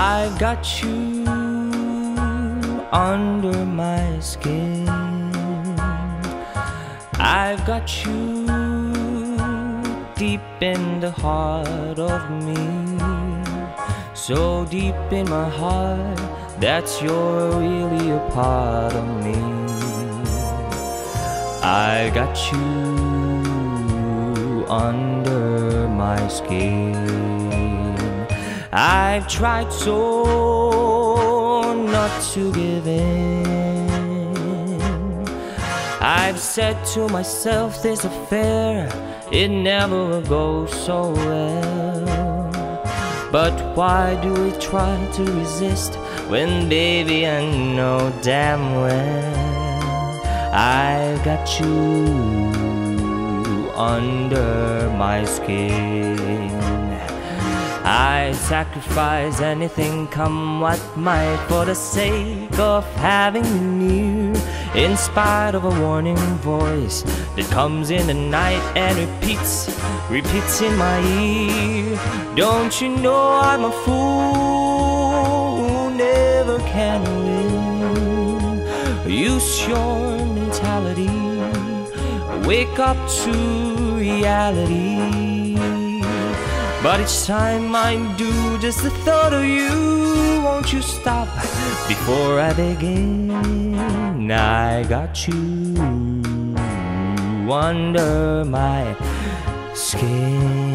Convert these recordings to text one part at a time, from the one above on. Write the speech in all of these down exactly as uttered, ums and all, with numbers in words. I've got you under my skin. I've got you deep in the heart of me, so deep in my heart that you're really a part of me. I got you under my skin. I've tried so not to give in. I've said to myself, this affair, it never will go so well. But why do we try to resist when, baby, I know damn well I've got you under my skin. I'd sacrifice anything, come what might, for the sake of having you near. In spite of a warning voice that comes in the night and repeats, repeats in my ear, don't you know I'm a fool who never can win? Use your mentality, wake up to reality. But each time I do, just the thought of you, won't you stop before I begin? I got you under my skin.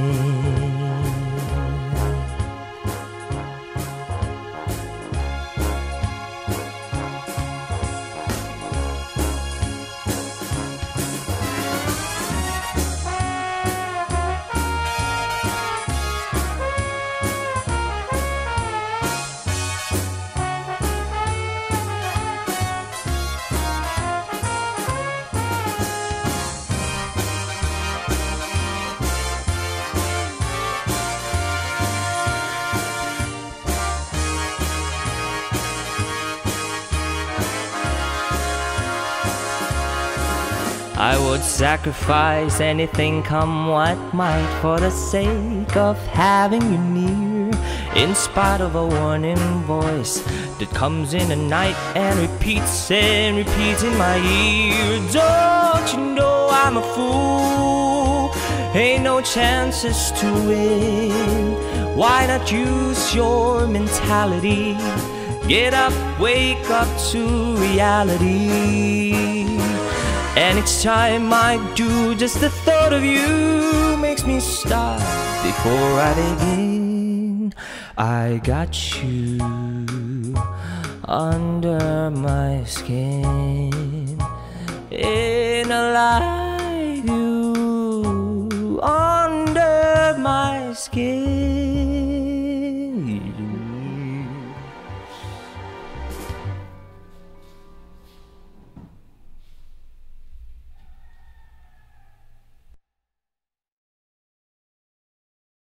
I would sacrifice anything, come what might, for the sake of having you near. In spite of a warning voice that comes in the night and repeats and repeats in my ear, don't you know I'm a fool? Ain't no chances to win. Why not use your mentality? Get up, wake up to reality. And each time I do, just the thought of you makes me stop before I begin. I got you under my skin, and I like you under my skin.